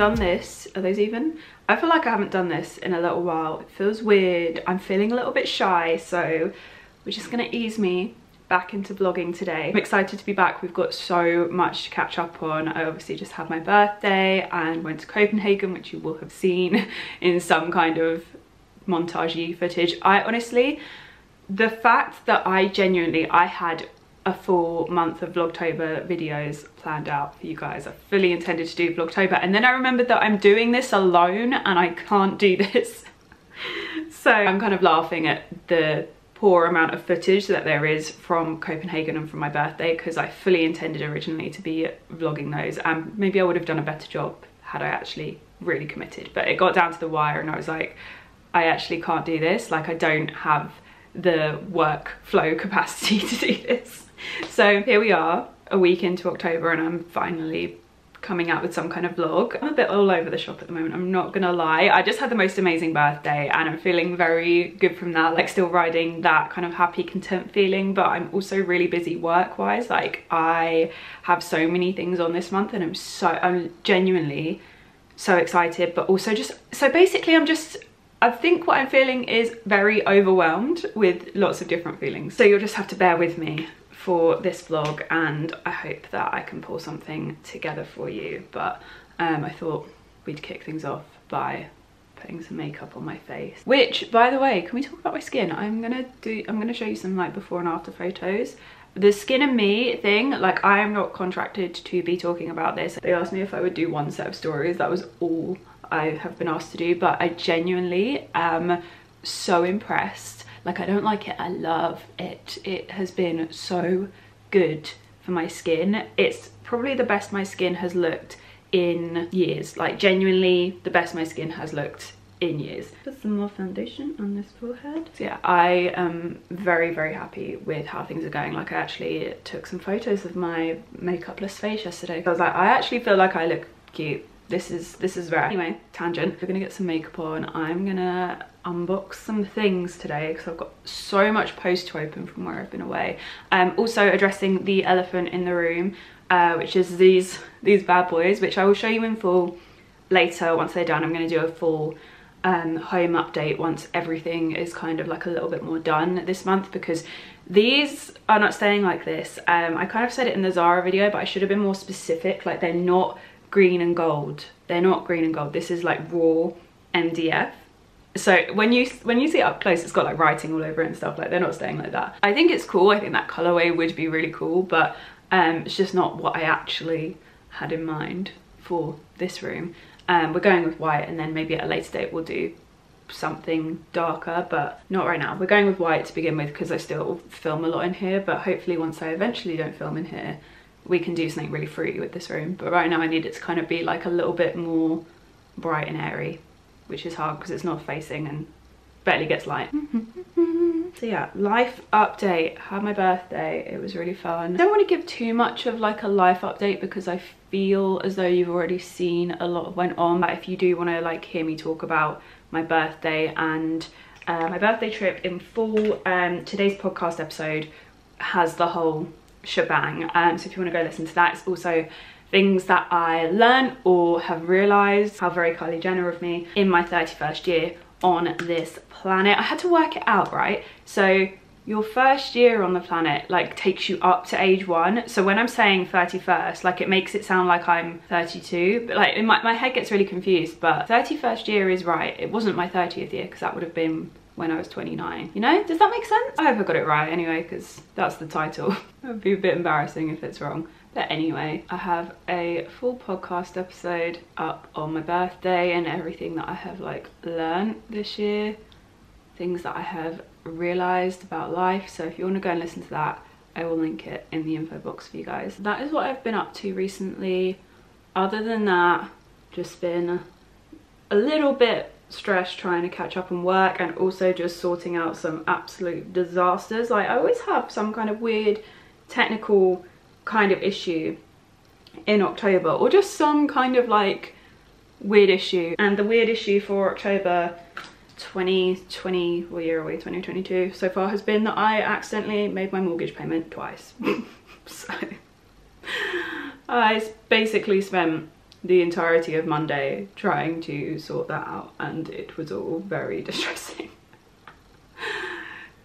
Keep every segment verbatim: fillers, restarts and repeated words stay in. done this. Are those even? I feel like I haven't done this in a little while. It feels weird. I'm feeling a little bit shy, so we're just gonna ease me back into vlogging today. I'm excited to be back. We've got so much to catch up on. I obviously just had my birthday and went to Copenhagen, which you will have seen in some kind of montage-y footage. I honestly, the fact that I genuinely, I had a full month of Vlogtober videos planned out for you guys. I fully intended to do Vlogtober, and then I remembered that I'm doing this alone and I can't do this. So I'm kind of laughing at the poor amount of footage that there is from Copenhagen and from my birthday, because I fully intended originally to be vlogging those, and maybe I would have done a better job had I actually really committed. But it got down to the wire and I was like, I actually can't do this. Like, I don't have the work flow capacity to do this. So here we are, a week into October, and I'm finally coming out with some kind of vlog. I'm a bit all over the shop at the moment, I'm not gonna lie. I just had the most amazing birthday and I'm feeling very good from that, like still riding that kind of happy, content feeling, but I'm also really busy work-wise. Like, I have so many things on this month and I'm so, I'm genuinely so excited, but also just, so basically I'm just, I think what I'm feeling is very overwhelmed with lots of different feelings. So you'll just have to bear with me for this vlog, and I hope that I can pull something together for you, but um, I thought we'd kick things off by putting some makeup on my face, which, by the way, can we talk about my skin? I'm gonna do I'm gonna show you some like before and after photos. The skin and me thing, like, I am not contracted to be talking about this. They asked me if I would do one set of stories, that was all I have been asked to do, but I genuinely am so impressed. Like, I don't like it, I love it. It has been so good for my skin. It's probably the best my skin has looked in years. Like, genuinely the best my skin has looked in years. Put some more foundation on this forehead. So yeah, I am very, very happy with how things are going. Like, I actually took some photos of my makeupless face yesterday. I was like, I actually feel like I look cute. This is, this is rare. Anyway, tangent. We're gonna get some makeup on. I'm gonna unbox some things today because I've got so much post to open from where I've been away. Um, also addressing the elephant in the room, uh, which is these, these bad boys, which I will show you in full later once they're done. I'm gonna do a full um, home update once everything is kind of like a little bit more done this month, because these are not staying like this. Um, I kind of said it in the Zara video, but I should have been more specific. Like, they're not green and gold, they're not green and gold. This is like raw M D F. So when you when you see it up close, it's got like writing all over it and stuff. Like, they're not staying like that. I think it's cool, I think that colorway would be really cool, but um it's just not what I actually had in mind for this room. Um we're going with white, and then maybe at a later date we'll do something darker, but not right now. We're going with white to begin with because I still film a lot in here, but hopefully once I eventually don't film in here, we can do something really fruity with this room. But right now I need it to kind of be like a little bit more bright and airy, which is hard because it's north facing and barely gets light. So yeah, life update. Had my birthday, it was really fun. I don't want to give too much of like a life update because I feel as though you've already seen a lot went on. But if you do want to like hear me talk about my birthday and uh, my birthday trip in full, um, today's podcast episode has the whole shebang, um so if you want to go listen to that. It's also things that I learned or have realized, how very Kylie Jenner of me in my thirty-first year on this planet. I had to work it out, right? So your first year on the planet like takes you up to age one. So when I'm saying thirty-first, like, it makes it sound like I'm thirty-two, but like in my, my head gets really confused. But thirty-first year is right. It wasn't my thirtieth year because that would have been when I was twenty-nine, you know? Does that make sense? I hope I got it right anyway, because that's the title. It would be a bit embarrassing if it's wrong. But anyway, I have a full podcast episode up on my birthday and everything that I have like learned this year, things that I have realized about life. So if you want to go and listen to that, I will link it in the info box for you guys. That is what I've been up to recently. Other than that, just been a little bit stress trying to catch up on work, and also just sorting out some absolute disasters. Like, I always have some kind of weird technical kind of issue in October, or just some kind of like weird issue. And the weird issue for October twenty twenty, what year are we, twenty twenty-two so far, has been that I accidentally made my mortgage payment twice. So I basically spent the entirety of Monday trying to sort that out, and it was all very distressing.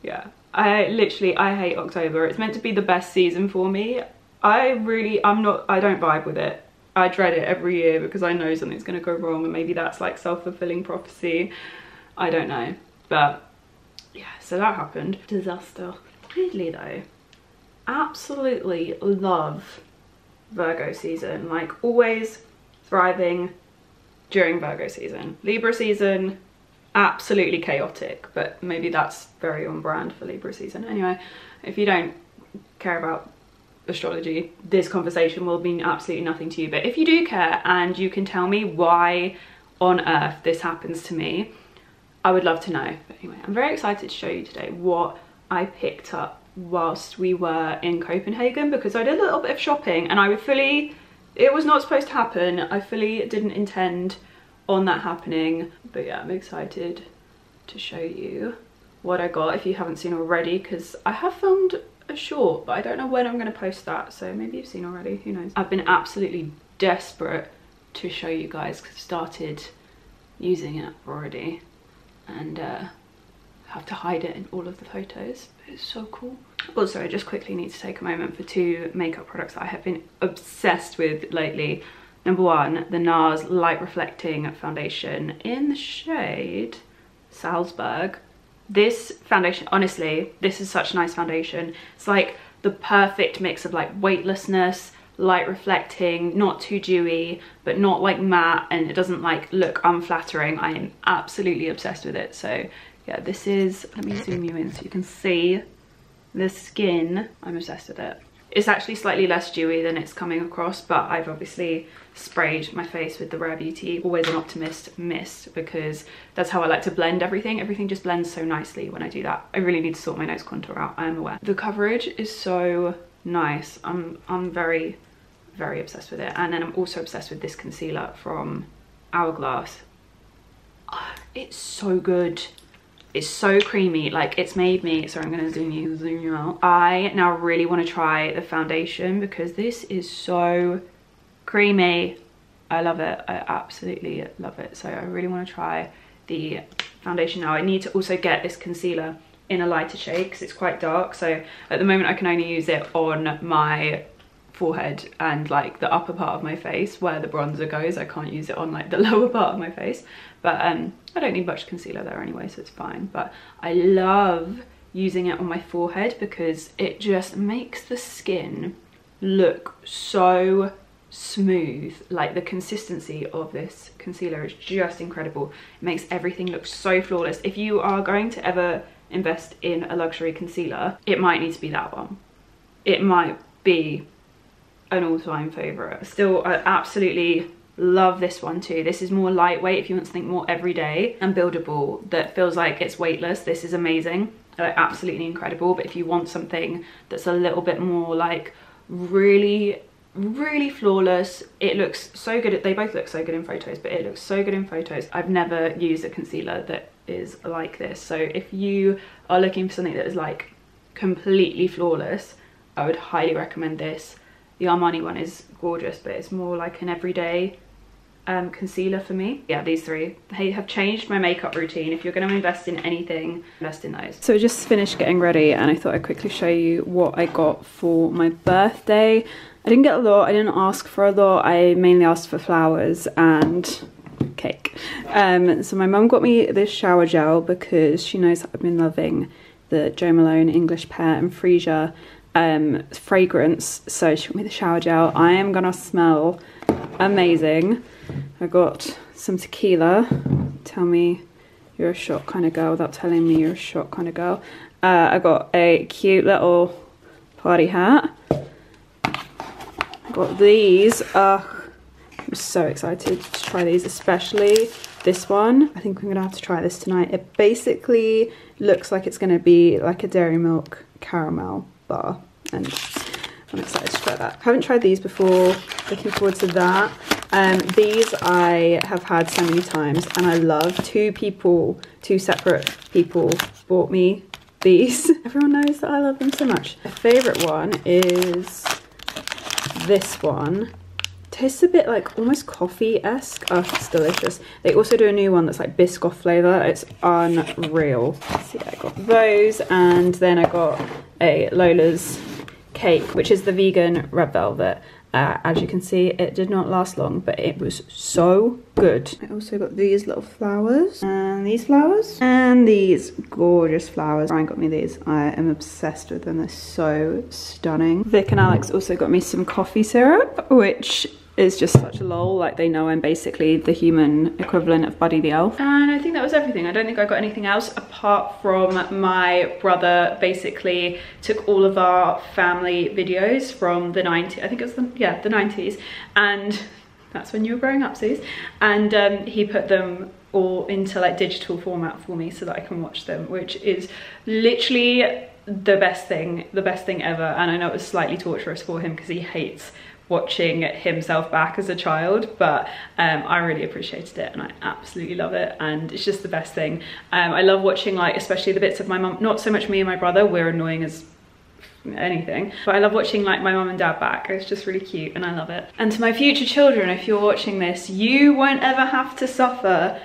Yeah, I literally, I hate October. It's meant to be the best season for me. I really, I'm not, I don't vibe with it. I dread it every year because I know something's gonna go wrong, and maybe that's like self-fulfilling prophecy. I don't know, but yeah, so that happened. Disaster. Weirdly though, absolutely love Virgo season. Like, always thriving during Virgo season. Libra season, absolutely chaotic, but maybe that's very on brand for Libra season. Anyway, if you don't care about astrology, this conversation will mean absolutely nothing to you, but if you do care and you can tell me why on earth this happens to me, I would love to know. But anyway, I'm very excited to show you today what I picked up whilst we were in Copenhagen, because I did a little bit of shopping, and I fully, it was not supposed to happen, I fully didn't intend on that happening, but yeah, I'm excited to show you what I got if you haven't seen already, because I have filmed a short, but I don't know when I'm going to post that, so maybe you've seen already, who knows. I've been absolutely desperate to show you guys because I've started using it already, and uh have to hide it in all of the photos. It's so cool. Also, I just quickly need to take a moment for two makeup products that I have been obsessed with lately. Number one, the NARS light reflecting foundation in the shade Salzburg. This foundation, honestly, this is such a nice foundation. It's like the perfect mix of like weightlessness, light reflecting, not too dewy, but not like matte, and it doesn't like look unflattering. I am absolutely obsessed with it. So yeah, this is, let me zoom you in so you can see the skin. I'm obsessed with it. It's actually slightly less dewy than it's coming across, but I've obviously sprayed my face with the Rare Beauty Always an Optimist mist, because that's how I like to blend everything. Everything just blends so nicely when I do that. I really need to sort my nose contour out, I am aware. The coverage is so nice. I'm, I'm very, very obsessed with it. And then I'm also obsessed with this concealer from Hourglass. Oh, it's so good. It's so creamy, like it's made me, sorry I'm gonna zoom you, zoom you out. I now really wanna try the foundation because this is so creamy. I love it, I absolutely love it. So I really wanna try the foundation now. I need to also get this concealer in a lighter shade because it's quite dark. So at the moment I can only use it on my forehead and like the upper part of my face where the bronzer goes. I can't use it on like the lower part of my face, but um I don't need much concealer there anyway, so it's fine. But I love using it on my forehead because it just makes the skin look so smooth. Like the consistency of this concealer is just incredible. It makes everything look so flawless. If you are going to ever invest in a luxury concealer, it might need to be that one. It might be an all-time favorite. Still, I absolutely love this one too. This is more lightweight if you want something more everyday and buildable that feels like it's weightless. This is amazing, like absolutely incredible. But if you want something that's a little bit more like really, really flawless, it looks so good. They both look so good in photos, but it looks so good in photos. I've never used a concealer that is like this. So if you are looking for something that is like completely flawless, I would highly recommend this. The Armani one is gorgeous, but it's more like an everyday um, concealer for me. Yeah, these three, they have changed my makeup routine. If you're going to invest in anything, invest in those. So I just finished getting ready and I thought I'd quickly show you what I got for my birthday. I didn't get a lot, I didn't ask for a lot. I mainly asked for flowers and cake. Um, so my mum got me this shower gel because she knows that I've been loving the Jo Malone English Pear and Freesia Um, fragrance, so she got me the shower gel. I am gonna smell amazing. I got some tequila. Tell me you're a shot kind of girl without telling me you're a shot kind of girl. Uh, I got a cute little party hat. I got these. Uh, I'm so excited to try these, especially this one. I think I'm gonna have to try this tonight. It basically looks like it's gonna be like a Dairy Milk caramel bar, and I'm excited to try that. I haven't tried these before, looking forward to that. Um, these I have had so many times and I love. Two people, two separate people bought me these. Everyone knows that I love them so much. My favourite one is this one, tastes a bit like almost coffee-esque. Oh, it's delicious. They also do a new one that's like Biscoff flavour. It's unreal. So yeah, I got those, and then I got a Lola's Cake, which is the vegan red velvet. Uh, as you can see, it did not last long, but it was so good. I also got these little flowers, and these flowers, and these gorgeous flowers. Ryan got me these. I am obsessed with them. They're so stunning. Vic and Alex also got me some coffee syrup, which is just such a lol. Like, they know I'm basically the human equivalent of Buddy the Elf. And I think that was everything. I don't think I got anything else apart from my brother basically took all of our family videos from the nineties. I think it was the, yeah, the nineties. And that's when you were growing up, Suze. And um, he put them all into like digital format for me so that I can watch them, which is literally the best thing, the best thing ever. And I know it was slightly torturous for him because he hates watching himself back as a child, but um, I really appreciated it and I absolutely love it, and it's just the best thing. Um, I love watching, like, especially the bits of my mum, not so much me and my brother, we're annoying as anything, but I love watching like my mum and dad back. It's just really cute and I love it. And to my future children, if you're watching this, you won't ever have to suffer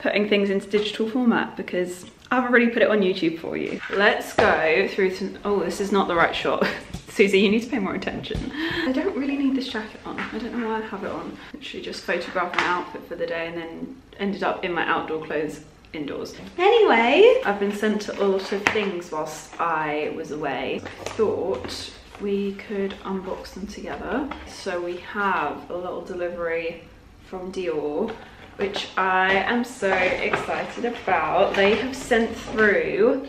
putting things into digital format because I've already put it on YouTube for you. Let's go through some, oh, this is not the right shot. Susie, you need to pay more attention. I don't really need this jacket on. I don't know why I have it on. Literally just photographed my outfit for the day and then ended up in my outdoor clothes indoors. Anyway, I've been sent a lot of things whilst I was away. I thought we could unbox them together. So we have a little delivery from Dior, which I am so excited about. They have sent through,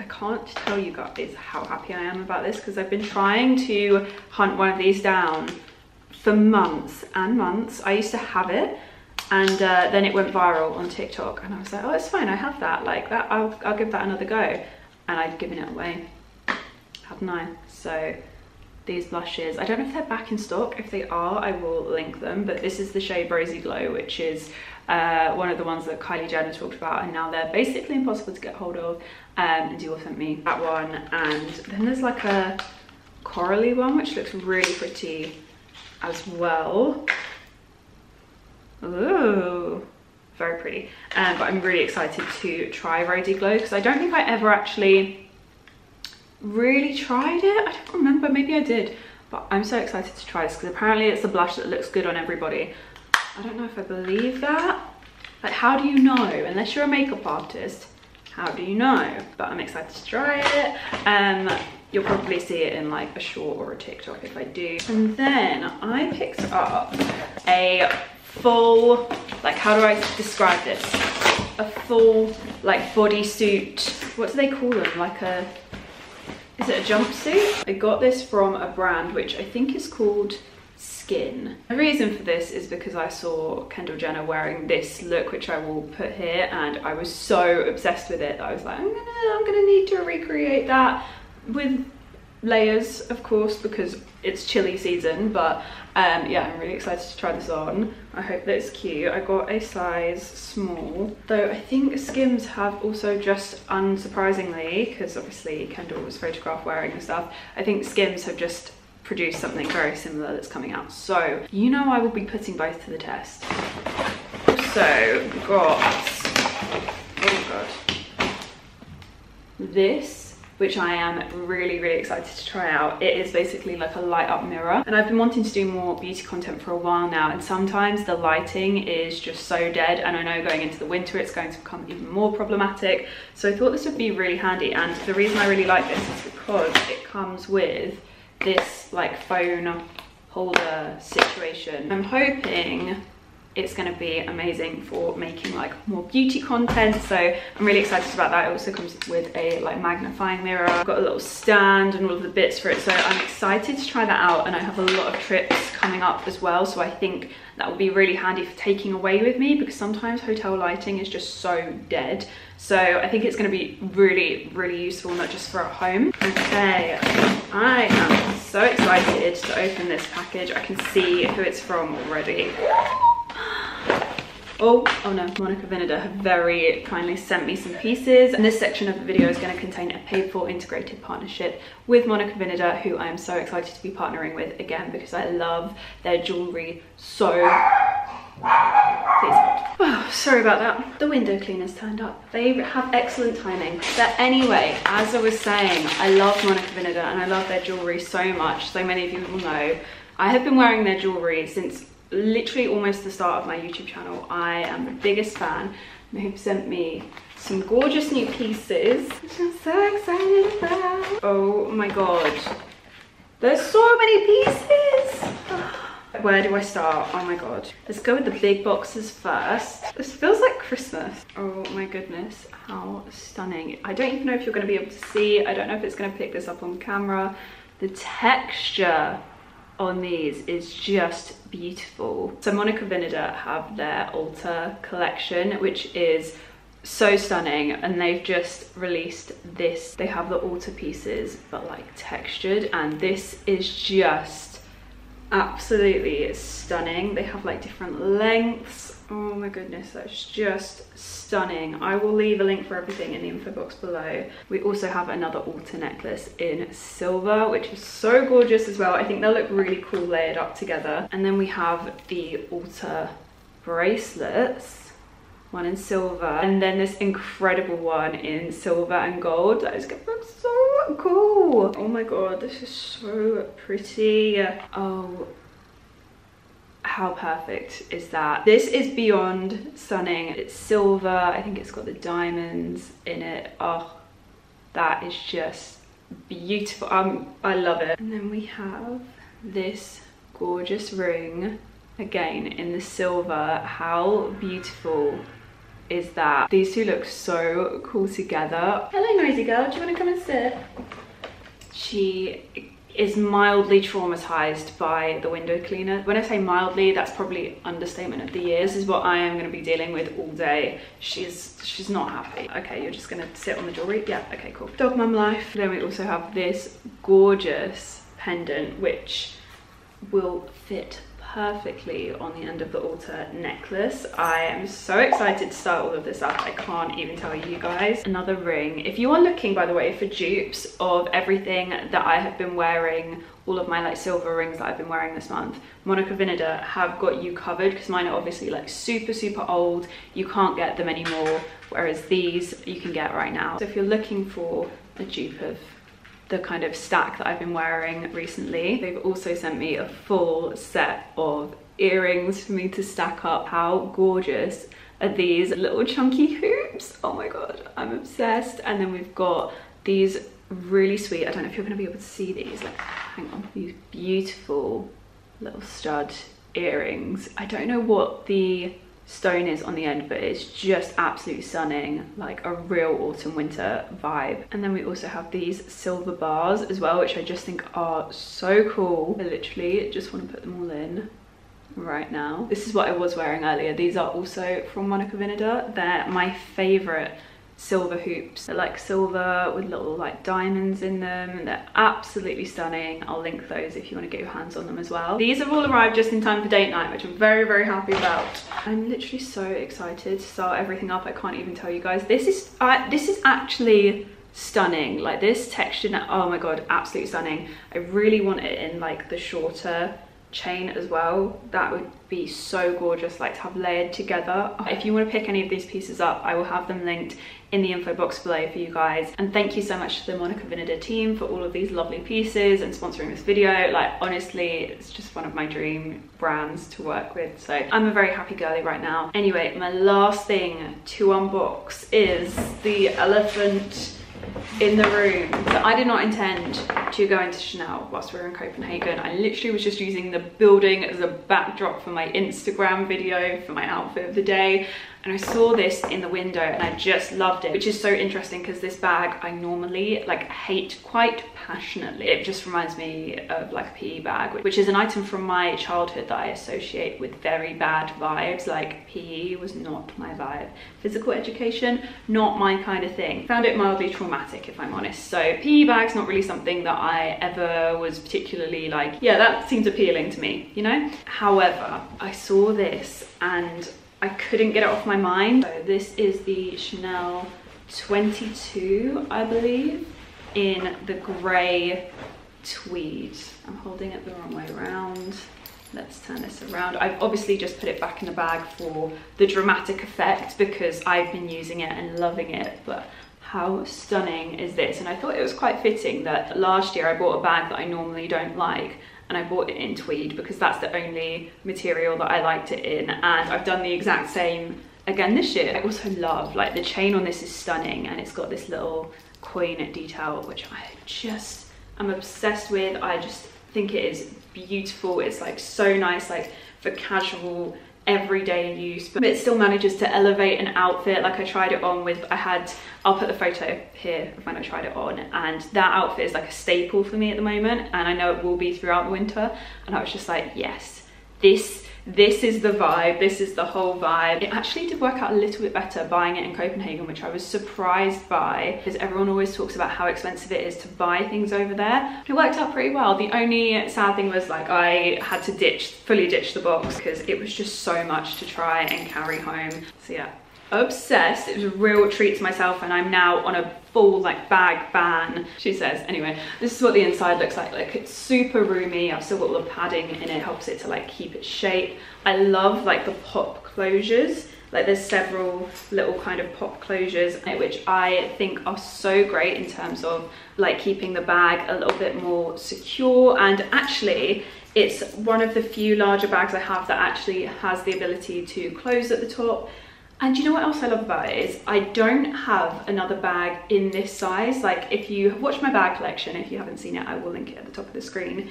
I can't tell you guys how happy I am about this because I've been trying to hunt one of these down for months and months. I used to have it and uh, then it went viral on TikTok and I was like, oh, it's fine, I have that, like that, I'll, I'll give that another go. And I'd given it away, hadn't I? So these blushes, I don't know if they're back in stock. If they are, I will link them, but this is the shade Rosy Glow, which is uh, one of the ones that Kylie Jenner talked about, and now they're basically impossible to get hold of. Um, and Dior sent me that one, and then there's like a corally one which looks really pretty as well. Ooh, very pretty. Um, but I'm really excited to try Rosy Glow because I don't think I ever actually really tried it. I don't remember, maybe I did, but I'm so excited to try this because apparently it's a blush that looks good on everybody. I don't know if I believe that. Like, how do you know? Unless you're a makeup artist, how do you know? But I'm excited to try it. Um, you'll probably see it in like a short or a TikTok if I do. And then I picked up a full, like, how do I describe this? A full like bodysuit. What do they call them? Like a, is it a jumpsuit? I got this from a brand which I think is called Skin. The reason for this is because I saw Kendall Jenner wearing this look, which I will put here, and I was so obsessed with it that I was like, I'm gonna, I'm gonna need to recreate that with layers, of course, because it's chilly season. But um, yeah, I'm really excited to try this on. I hope that it's cute. I got a size small, though I think Skims have also, just unsurprisingly, because obviously Kendall was photographed wearing and stuff, I think Skims have just produced something very similar that's coming out. So you know I will be putting both to the test. So we've got, oh god, this, which I am really, really excited to try out. It is basically like a light up mirror, and I've been wanting to do more beauty content for a while now, and sometimes the lighting is just so dead, and I know going into the winter it's going to become even more problematic. So I thought this would be really handy, and the reason I really like this is because it comes with this like phone holder situation. I'm hoping it's going to be amazing for making like more beauty content, so I'm really excited about that. It also comes with a like magnifying mirror. I've got a little stand and all of the bits for it, so I'm excited to try that out, and I have a lot of trips coming up as well, so I think that will be really handy for taking away with me, because sometimes hotel lighting is just so dead. So I think it's going to be really, really useful, not just for at home. Okay, I am so excited to open this package. I can see who it's from already. Oh, oh no, Monica Vinader have very kindly sent me some pieces. And this section of the video is going to contain a paid for integrated partnership with Monica Vinader, who I am so excited to be partnering with again because I love their jewellery so... Please. Oh, sorry about that. The window cleaners turned up. They have excellent timing. But anyway, as I was saying, I love Monica Vinader and I love their jewellery so much. So many of you will know. I have been wearing their jewellery since literally almost the start of my YouTube channel. I am the biggest fan. They've sent me some gorgeous new pieces, which I'm so excited about. Oh my god. There's so many pieces! Where do I start? Oh my god. Let's go with the big boxes first. This feels like Christmas. Oh my goodness, how stunning. I don't even know if you're going to be able to see. I don't know if it's going to pick this up on camera. The texture on these is just beautiful. So Monica Vinader have their Alter collection, which is so stunning, and they've just released this. They have the Alter pieces, but like textured, and this is just absolutely stunning. They have like different lengths. Oh my goodness, that's just stunning. I will leave a link for everything in the info box below. We also have another Alter necklace in silver, which is so gorgeous as well. I think they'll look really cool layered up together. And then we have the Alter bracelets, one in silver, and then this incredible one in silver and gold. That is gonna look so cool. Oh my god, this is so pretty. Oh, how perfect is that? This is beyond stunning. It's silver, I think it's got the diamonds in it. Oh, that is just beautiful. Um, I love it. And then we have this gorgeous ring, again in the silver. How beautiful is that? These two look so cool together. Hello noisy girl, do you want to come and sit? She is mildly traumatized by the window cleaner. When I say mildly, that's probably understatement of the year. This is what I am going to be dealing with all day. She's she's not happy. Okay, you're just going to sit on the jewelry? Yeah, okay, cool. Dog mum life. Then we also have this gorgeous pendant, which will fit perfectly on the end of the Alter necklace. I am so excited to start all of this up. I can't even tell you guys. Another ring. If you are looking, by the way, for dupes of everything that I have been wearing, all of my like silver rings that I've been wearing this month, Monica Vinader have got you covered, because mine are obviously like super super old. You can't get them anymore, whereas these you can get right now. So if you're looking for a dupe of the kind of stack that I've been wearing recently, they've also sent me a full set of earrings for me to stack up. How gorgeous are these little chunky hoops? Oh my god, I'm obsessed. And then we've got these really sweet, I don't know if you're going to be able to see these, like, hang on, these beautiful little stud earrings. I don't know what the stone is on the end, but it's just absolutely stunning, like a real autumn winter vibe. And then we also have these silver bars as well, which I just think are so cool. I literally just want to put them all in right now. This is what I was wearing earlier. These are also from Monica Vinader. They're my favorite silver hoops. They're like silver with little like diamonds in them. They're absolutely stunning. I'll link those if you want to get your hands on them as well. These have all arrived just in time for date night, which I'm very very happy about. I'm literally so excited to start everything up. I can't even tell you guys. This is uh, this is actually stunning. Like this texture, oh my god, absolutely stunning. I really want it in like the shorter chain as well. That would be so gorgeous, like to have layered together. If you want to pick any of these pieces up, I will have them linked in the info box below for you guys. And thank you so much to the Monica Vinader team for all of these lovely pieces and sponsoring this video. Like honestly, it's just one of my dream brands to work with, so I'm a very happy girly right now. Anyway, my last thing to unbox is the elephant in the room. So I did not intend to go into Chanel whilst we were in Copenhagen. I literally was just using the building as a backdrop for my Instagram video for my outfit of the day, and I saw this in the window and I just loved it, which is so interesting because this bag I normally like hate quite passionately. It just reminds me of like a P E bag, which is an item from my childhood that I associate with very bad vibes. Like P E was not my vibe. Physical education, not my kind of thing. Found it mildly traumatic if I'm honest. So P E bag's not really something that I ever was particularly like, yeah, that seems appealing to me, you know? However, I saw this and I couldn't get it off my mind. So this is the Chanel twenty-two, I believe, in the grey tweed. I'm holding it the wrong way around. Let's turn this around. I've obviously just put it back in the bag for the dramatic effect because I've been using it and loving it, but how stunning is this? And I thought it was quite fitting that last year I bought a bag that I normally don't like, and I bought it in tweed because that's the only material that I liked it in, and I've done the exact same again this year. I also love, like, the chain on this is stunning, and it's got this little coin detail which I just am obsessed with. I just think it is beautiful. It's like so nice, like for casual everyday use, but it still manages to elevate an outfit. Like I tried it on with, I had, I'll put the photo here of when I tried it on, and that outfit is like a staple for me at the moment, and I know it will be throughout the winter, and I was just like, yes, this this is the vibe, this is the whole vibe. It actually did work out a little bit better buying it in Copenhagen, which I was surprised by, because everyone always talks about how expensive it is to buy things over there. It worked out pretty well. The only sad thing was, like, I had to ditch, fully ditch the box, because it was just so much to try and carry home. So yeah, obsessed. It was a real treat to myself, and I'm now on a full, like, bag ban, she says. Anyway, this is what the inside looks like. Like, it's super roomy. I've still got all the padding in it, helps it to, like, keep its shape. I love, like, the pop closures. Like, there's several little kind of pop closures which I think are so great in terms of, like, keeping the bag a little bit more secure. And actually it's one of the few larger bags I have that actually has the ability to close at the top. And you know what else I love about it is I don't have another bag in this size. Like, if you have watched my bag collection, if you haven't seen it, I will link it at the top of the screen.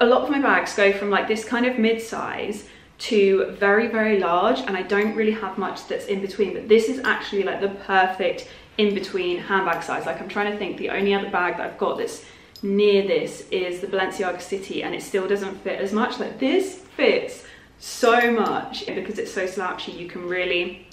A lot of my bags go from like this kind of mid-size to very, very large, and I don't really have much that's in between, but this is actually like the perfect in-between handbag size. Like, I'm trying to think, the only other bag that I've got that's near this is the Balenciaga City, and it still doesn't fit as much. Like, this fits so much, and because it's so slouchy, you can really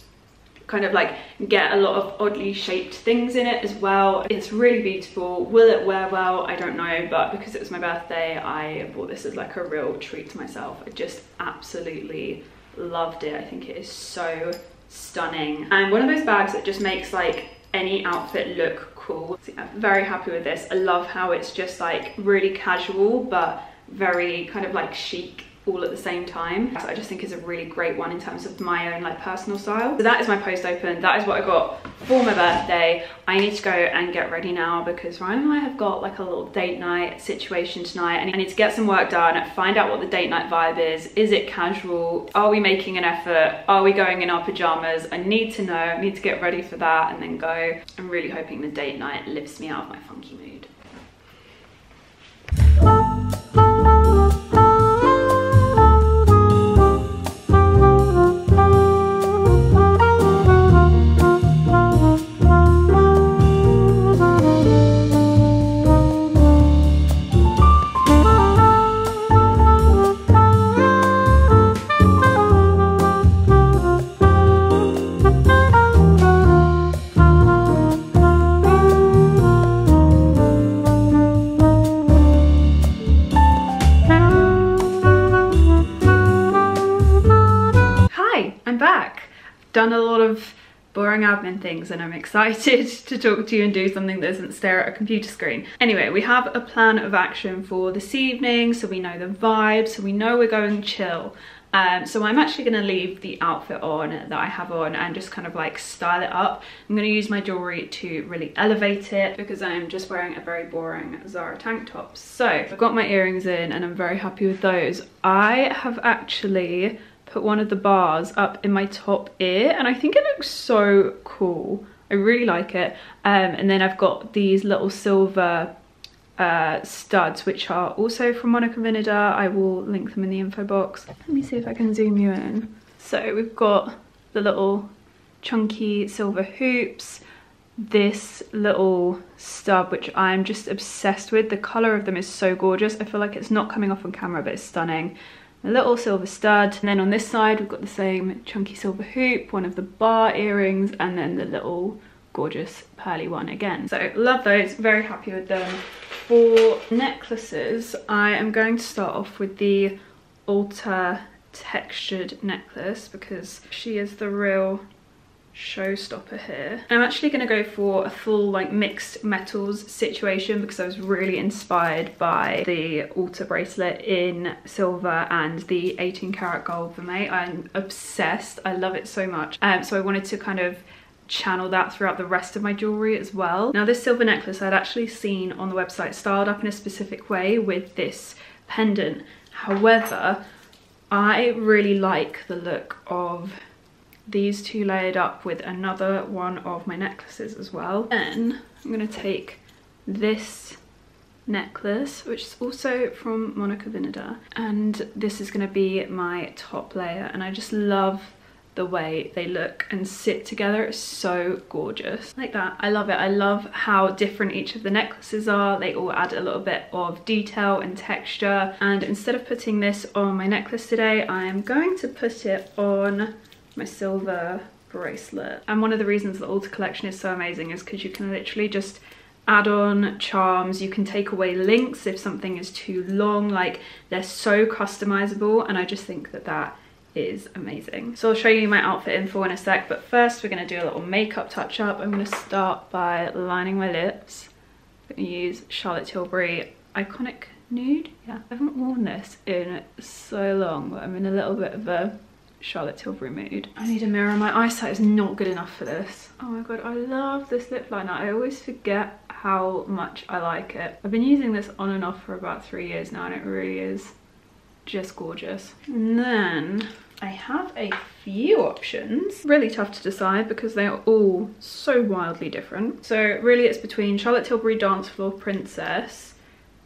kind of like get a lot of oddly shaped things in it as well. It's really beautiful. Will it wear well? I don't know, but because it was my birthday, I bought this as like a real treat to myself. I just absolutely loved it. I think it is so stunning, and one of those bags that just makes like any outfit look cool. So yeah, I'm very happy with this. I love how it's just like really casual but very kind of like chic all at the same time. So I just think is a really great one in terms of my own like personal style. So that is my post open. That is what I got for my birthday. I need to go and get ready now because Ryan and I have got like a little date night situation tonight, and I need to get some work done, find out what the date night vibe is. Is it casual? Are we making an effort? Are we going in our pajamas? I need to know. I need to get ready for that and then go. I'm really hoping the date night lifts me out of my funky mood. Done a lot of boring admin things, and I'm excited to talk to you and do something that doesn't stare at a computer screen. Anyway, we have a plan of action for this evening, so we know the vibe, so we know we're going chill. Um, so I'm actually going to leave the outfit on that I have on and just kind of like style it up. I'm going to use my jewellery to really elevate it because I'm just wearing a very boring Zara tank top. So I've got my earrings in and I'm very happy with those. I have actually put one of the bars up in my top ear and I think it looks so cool. I really like it. Um, and then I've got these little silver uh, studs which are also from Monica Vinader. I will link them in the info box. Let me see if I can zoom you in. So we've got the little chunky silver hoops, this little stub which I'm just obsessed with. The colour of them is so gorgeous. I feel like it's not coming off on camera but it's stunning. A little silver stud, and then on this side we've got the same chunky silver hoop, one of the bar earrings, and then the little gorgeous pearly one again. So love those, very happy with them. For necklaces, I am going to start off with the Alter textured necklace because she is the real showstopper here. And I'm actually going to go for a full like mixed metals situation because I was really inspired by the altar bracelet in silver and the eighteen karat gold vermeil. I'm obsessed, I love it so much. Um, so I wanted to kind of channel that throughout the rest of my jewelry as well. Now this silver necklace I'd actually seen on the website styled up in a specific way with this pendant. However, I really like the look of these two layered up with another one of my necklaces as well. Then I'm going to take this necklace, which is also from Monica Vinader, and this is going to be my top layer. And I just love the way they look and sit together. It's so gorgeous. Like that. I love it. I love how different each of the necklaces are. They all add a little bit of detail and texture. And instead of putting this on my necklace today, I am going to put it on my silver bracelet. And one of the reasons the altar collection is so amazing is because you can literally just add on charms, you can take away links if something is too long, like they're so customizable, and I just think that that is amazing. So I'll show you my outfit in full in a sec, but first we're going to do a little makeup touch up. I'm going to start by lining my lips. I'm going to use Charlotte Tilbury Iconic Nude. Yeah, I haven't worn this in so long, but I'm in a little bit of a Charlotte Tilbury mood. I need a mirror. My eyesight is not good enough for this. Oh my god, I love this lip liner. I always forget how much I like it. I've been using this on and off for about three years now and it really is just gorgeous. And then I have a few options. Really tough to decide because they are all so wildly different. So really it's between Charlotte Tilbury Dancefloor Princess,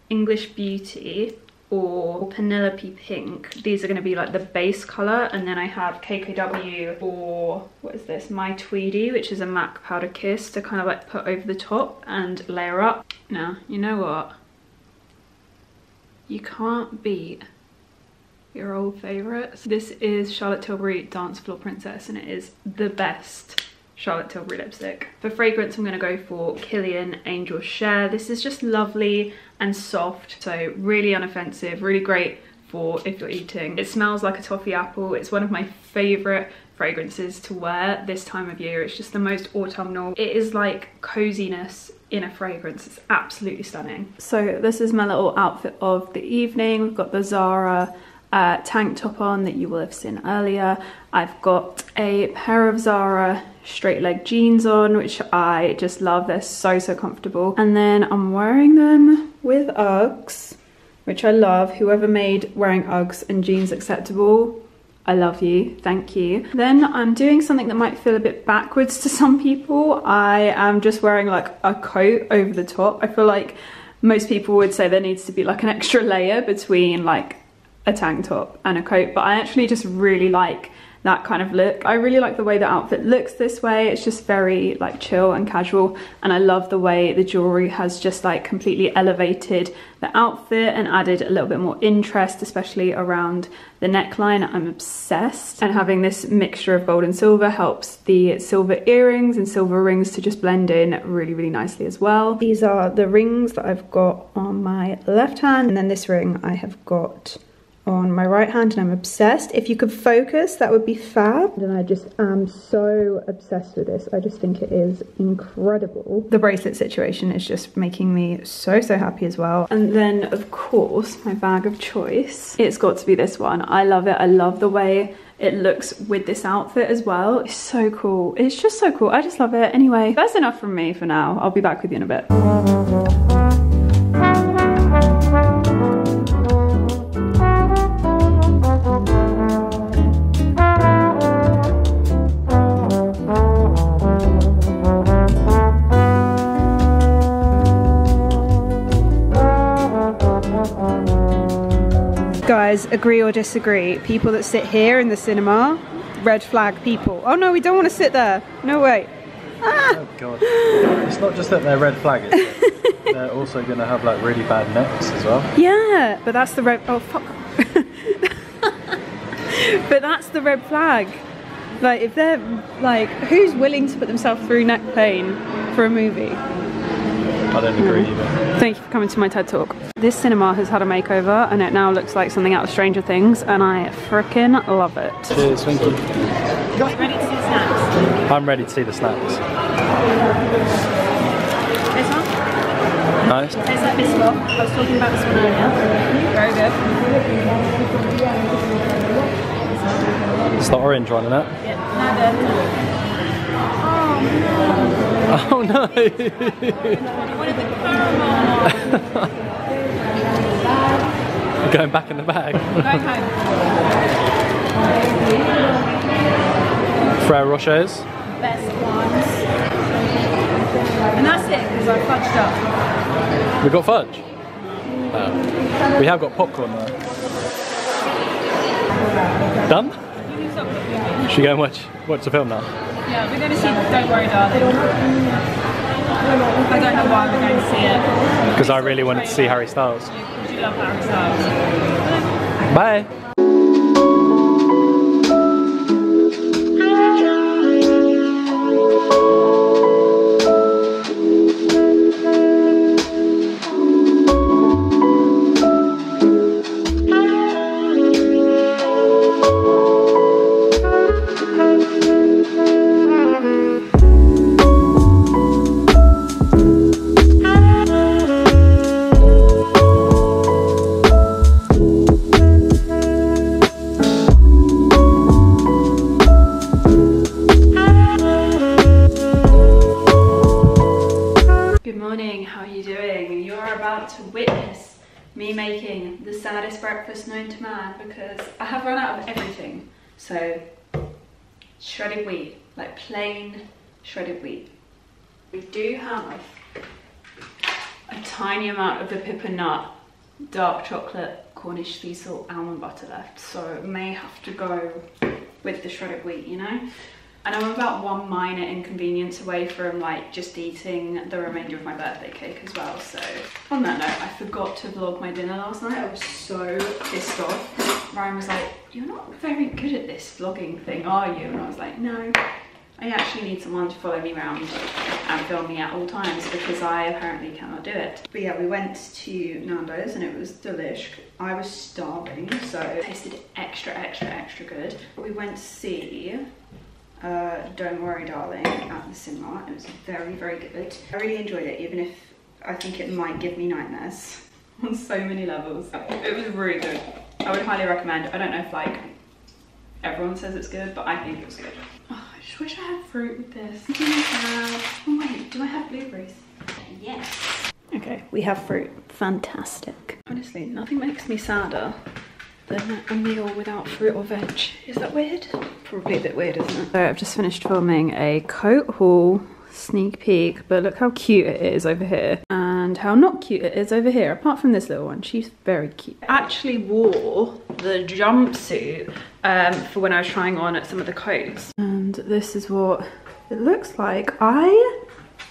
English Beauty, or Penelope Pink. These are going to be like the base colour, and then I have K K W or what is this, My Tweedy, which is a MAC Powder Kiss to kind of like put over the top and layer up. Now, you know what? You can't beat your old favourites. This is Charlotte Tilbury Dancefloor Princess and it is the best Charlotte Tilbury lipstick. For fragrance, I'm going to go for Kilian Angel's Share. This is just lovely and soft, so really unoffensive, really great for if you're eating. It smells like a toffee apple. It's one of my favourite fragrances to wear this time of year. It's just the most autumnal. It is like coziness in a fragrance. It's absolutely stunning. So this is my little outfit of the evening. We've got the Zara uh, tank top on that you will have seen earlier. I've got a pair of Zara straight leg jeans on, which I just love. They're so so comfortable, and then I'm wearing them with Uggs, which I love. Whoever made wearing Uggs and jeans acceptable, I love you, thank you. Then I'm doing something that might feel a bit backwards to some people. I am just wearing like a coat over the top. I feel like most people would say there needs to be like an extra layer between like a tank top and a coat, but I actually just really like that kind of look. I really like the way the outfit looks this way. It's just very like chill and casual, and I love the way the jewelry has just like completely elevated the outfit and added a little bit more interest, especially around the neckline. I'm obsessed, and having this mixture of gold and silver helps the silver earrings and silver rings to just blend in really really nicely as well. These are the rings that I've got on my left hand, and then this ring I have got on my right hand, and I'm obsessed. If you could focus, that would be fab. And I just am so obsessed with this. I just think it is incredible. The bracelet situation is just making me so so happy as well. And then of course my bag of choice, it's got to be this one. I love it. I love the way it looks with this outfit as well. It's so cool. It's just so cool. I just love it. Anyway, that's enough from me for now. I'll be back with you in a bit. Guys, agree or disagree? People that sit here in the cinema, red flag people. Oh no, we don't want to sit there. No way. Ah. Oh god. It's not just that they're red flag, it's they're also going to have like really bad necks as well. Yeah, but that's the red. Oh fuck. But that's the red flag. Like if they're like, who's willing to put themselves through neck pain for a movie? I don't agree mm. either. Thank you for coming to my TED Talk. This cinema has had a makeover and it now looks like something out of Stranger Things and I frickin' love it. Cheers, thank you. Are you ready to see the snacks? I'm ready to see the snacks. This one? Nice. There's that biscuit. I was talking about this one earlier. Very good. It's the orange one, isn't it? Yeah. No, no. Oh no! What is it? Going back in the bag. Going home. Frere Rocher's. Best ones. And that's it, because I fudged up. We got fudge? No. We have got popcorn though. Done? Should we go and watch, watch the film now? Yeah, we're going to see Don't Worry Darling. I don't know why we're going to see it. Because I really wanted to see Harry Styles. Because you love Harry Styles. Bye! Breakfast known to man, because I have run out of everything. So shredded wheat, like plain shredded wheat. We do have a tiny amount of the Pip and Nut dark chocolate Cornish sea salt almond butter left, so it may have to go with the shredded wheat, you know. And I'm about one minor inconvenience away from like just eating the remainder of my birthday cake as well. So on that note, I forgot to vlog my dinner last night. I was so pissed off. Ryan was like, "You're not very good at this vlogging thing, are you?" And I was like, "No, I actually need someone to follow me around and film me at all times because I apparently cannot do it." But yeah, we went to Nando's and it was delish. I was starving, so it tasted extra, extra, extra good. We went to see Uh, Don't Worry Darling at the cinema. It was very, very good. I really enjoyed it, even if I think it might give me nightmares on so many levels. It was really good. I would highly recommend. I don't know if like everyone says it's good, but I think it was good. Oh, I just wish I had fruit with this. Oh wait, do I have blueberries? Yes. Okay, we have fruit. Fantastic. Honestly, nothing makes me sadder than a meal without fruit or veg. Is that weird? Probably a bit weird, isn't it? So I've just finished filming a coat haul sneak peek, but look how cute it is over here and how not cute it is over here, apart from this little one. She's very cute. I actually wore the jumpsuit um, for when I was trying on some of the coats. And this is what it looks like. I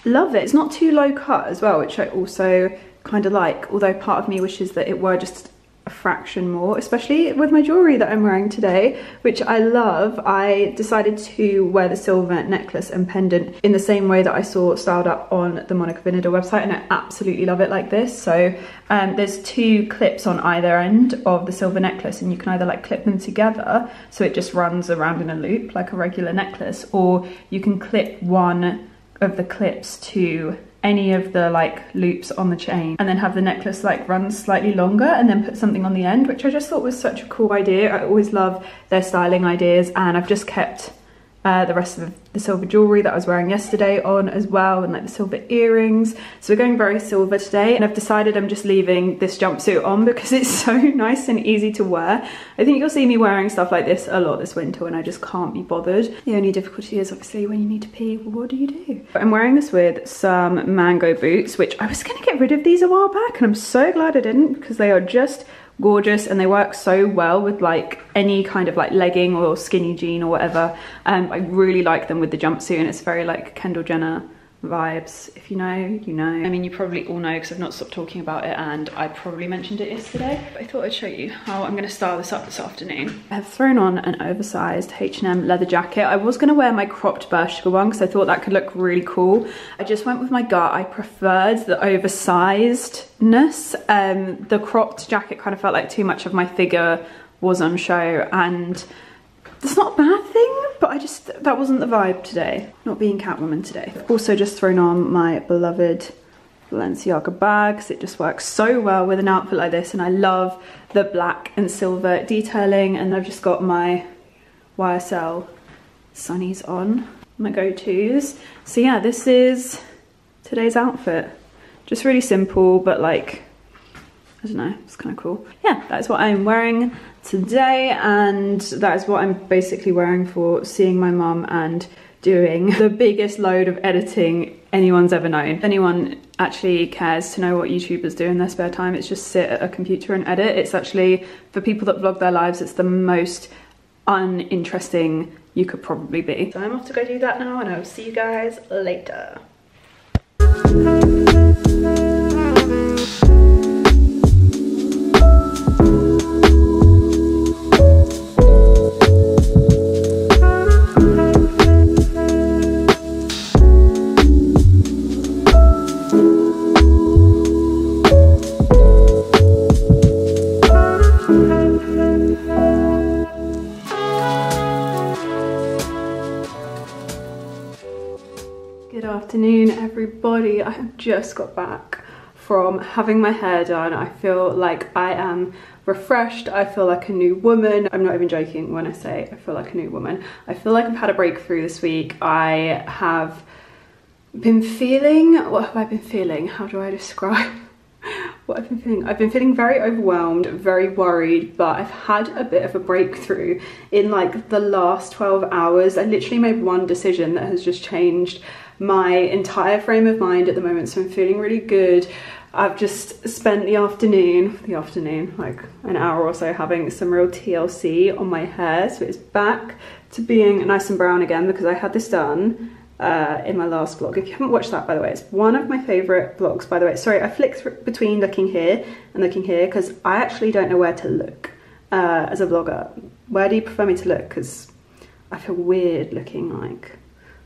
love it. It's not too low cut as well, which I also kind of like, although part of me wishes that it were just a fraction more, especially with my jewellery that I'm wearing today, which I love. I decided to wear the silver necklace and pendant in the same way that I saw styled up on the Monica Vinader website, and I absolutely love it like this. So um, there's two clips on either end of the silver necklace, and you can either like clip them together so it just runs around in a loop like a regular necklace, or you can clip one of the clips to any of the like loops on the chain and then have the necklace like run slightly longer and then put something on the end, which I just thought was such a cool idea. I always love their styling ideas, and I've just kept uh, the rest of the silver jewellery that I was wearing yesterday on as well, and like the silver earrings. So we're going very silver today, and I've decided I'm just leaving this jumpsuit on because it's so nice and easy to wear. I think you'll see me wearing stuff like this a lot this winter and I just can't be bothered. The only difficulty is obviously when you need to pee, well, what do you do? I'm wearing this with some mango boots, which I was gonna get rid of these a while back and I'm so glad I didn't, because they are just gorgeous and they work so well with like any kind of like legging or skinny jean or whatever. Um, I really like them with the jumpsuit, and it's very like Kendall Jenner vibes. If you know, you know. I mean, you probably all know because I've not stopped talking about it, and I probably mentioned it yesterday. But I thought I'd show you how I'm going to style this up this afternoon. I have thrown on an oversized H and M leather jacket. I was going to wear my cropped Bershka one because I thought that could look really cool. I just went with my gut. I preferred the oversizedness. Um, the cropped jacket kind of felt like too much of my figure was on show, and it's not a bad thing, but I just, that wasn't the vibe today. Not being Catwoman today. I've also just thrown on my beloved Balenciaga bags. It just works so well with an outfit like this, and I love the black and silver detailing, and I've just got my Y S L sunnies on, my go-tos. So yeah, this is today's outfit. Just really simple, but like, I don't know, it's kind of cool. Yeah, that's what I'm wearing today, and that is what I'm basically wearing for seeing my mum and doing the biggest load of editing anyone's ever known. If anyone actually cares to know what YouTubers do in their spare time, it's just sit at a computer and edit. It's actually, for people that vlog their lives, it's the most uninteresting you could probably be. So I'm off to go do that now, and I'll see you guys later. Everybody, I have just got back from having my hair done. I feel like I am refreshed. I feel like a new woman. I'm not even joking when I say I feel like a new woman. I feel like I've had a breakthrough this week. I have been feeling, what have I been feeling? How do I describe what I've been feeling? I've been feeling very overwhelmed, very worried, but I've had a bit of a breakthrough in like the last twelve hours. I literally made one decision that has just changed my entire frame of mind at the moment, so I'm feeling really good. I've just spent the afternoon, the afternoon, like an hour or so, having some real T L C on my hair, so it's back to being nice and brown again, because I had this done uh, in my last vlog. If you haven't watched that, by the way, it's one of my favourite vlogs, by the way. Sorry, I flicked between looking here and looking here, because I actually don't know where to look uh, as a vlogger. Where do you prefer me to look? Because I feel weird looking like...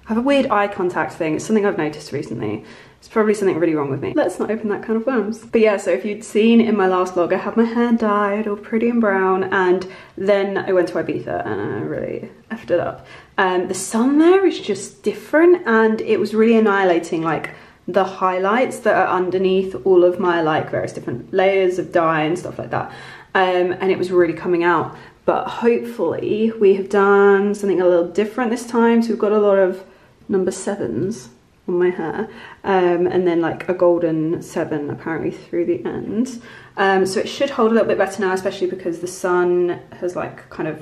I have a weird eye contact thing. It's something I've noticed recently. It's probably something really wrong with me. Let's not open that kind of worms. But yeah, so if you'd seen in my last vlog, I had my hair dyed all pretty and brown, and then I went to Ibiza and I really effed it up. Um, the sun there is just different, and it was really annihilating like the highlights that are underneath all of my like various different layers of dye and stuff like that. Um, and it was really coming out. But hopefully we have done something a little different this time. So we've got a lot of number sevens on my hair, um, and then like a golden seven apparently through the end, um, so it should hold a little bit better now, especially because the sun has like kind of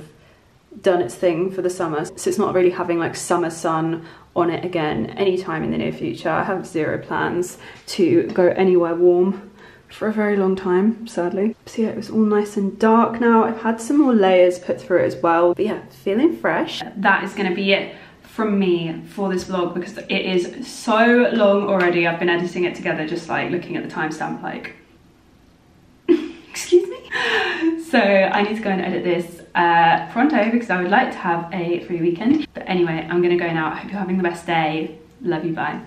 done its thing for the summer, so it's not really having like summer sun on it again anytime in the near future. I have zero plans to go anywhere warm for a very long time, sadly. So yeah, it was all nice and dark now. I've had some more layers put through it as well, but yeah, feeling fresh. That is going to be it from me for this vlog, because it is so long already. I've been editing it together, just like looking at the timestamp like excuse me. So I need to go and edit this uh pronto, because I would like to have a free weekend. But anyway, I'm gonna go now. I hope you're having the best day. Love you, bye.